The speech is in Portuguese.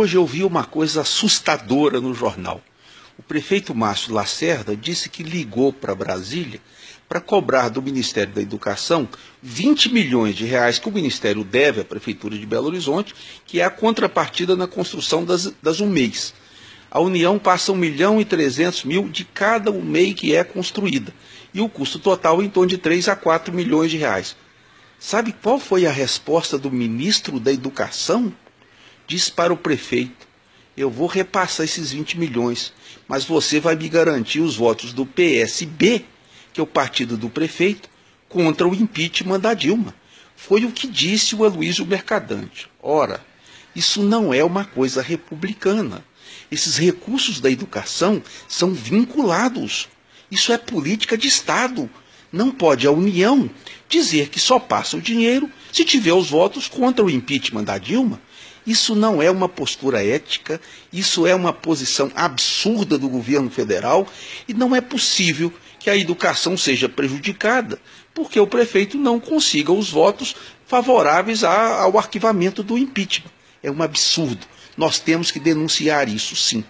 Hoje eu vi uma coisa assustadora no jornal. O prefeito Márcio Lacerda disse que ligou para Brasília para cobrar do Ministério da Educação 20 milhões de reais que o Ministério deve à Prefeitura de Belo Horizonte, que é a contrapartida na construção das UMEIs. A União passa 1.300.000 de cada UMEI que é construída, e o custo total é em torno de 3 a 4 milhões de reais. Sabe qual foi a resposta do ministro da Educação? Diz para o prefeito: eu vou repassar esses 20 milhões, mas você vai me garantir os votos do PSB, que é o partido do prefeito, contra o impeachment da Dilma. Foi o que disse o Aloízio Mercadante. Ora, isso não é uma coisa republicana. Esses recursos da educação são vinculados. Isso é política de Estado. Não pode a União dizer que só passa o dinheiro se tiver os votos contra o impeachment da Dilma. Isso não é uma postura ética, isso é uma posição absurda do governo federal e não é possível que a educação seja prejudicada porque o prefeito não consiga os votos favoráveis ao arquivamento do impeachment. É um absurdo. Nós temos que denunciar isso, sim.